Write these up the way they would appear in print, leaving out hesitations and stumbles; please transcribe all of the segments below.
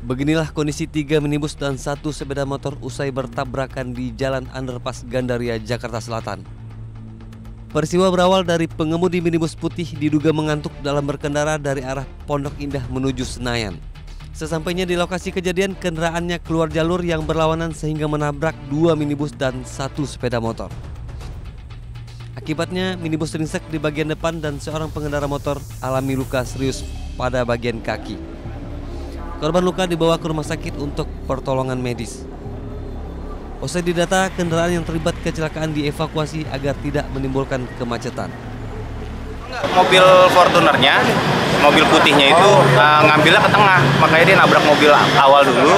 Beginilah kondisi 3 minibus dan 1 sepeda motor usai bertabrakan di Jalan Underpass Gandaria, Jakarta Selatan. Peristiwa berawal dari pengemudi minibus putih diduga mengantuk dalam berkendara dari arah Pondok Indah menuju Senayan. Sesampainya di lokasi kejadian, kendaraannya keluar jalur yang berlawanan sehingga menabrak 2 minibus dan 1 sepeda motor. Akibatnya, minibus ringsek di bagian depan dan seorang pengendara motor alami luka serius pada bagian kaki. Korban luka dibawa ke rumah sakit untuk pertolongan medis. Usai didata, kendaraan yang terlibat kecelakaan dievakuasi agar tidak menimbulkan kemacetan. Mobil Fortunernya, mobil putihnya itu ngambilnya ke tengah, makanya dia nabrak mobil awal dulu.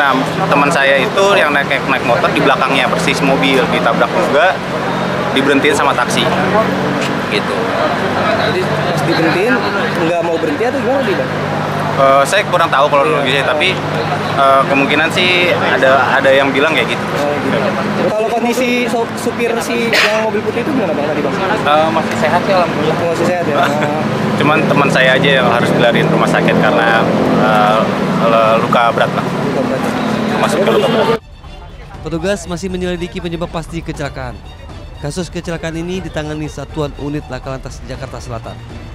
Nah, teman saya itu yang naik motor di belakangnya, persis mobil ditabrak juga, diberhentiin sama taksi. Gitu. Jadi diberhentiin, nggak mau berhenti atau gimana dia? Saya kurang tahu kalau logisnya, tapi kemungkinan sih ada yang bilang kayak gitu. Kalau kondisi supir si yang mobil putih itu gimana bang tadi bang? Masih sehat sih alhamdulillah. Masih sehat ya. Cuman teman saya aja yang harus dilariin rumah sakit karena luka berat lah. Masuk ke luka berat. Petugas masih menyelidiki penyebab pasti kecelakaan. Kasus kecelakaan ini ditangani Satuan Unit Lakalantas Jakarta Selatan.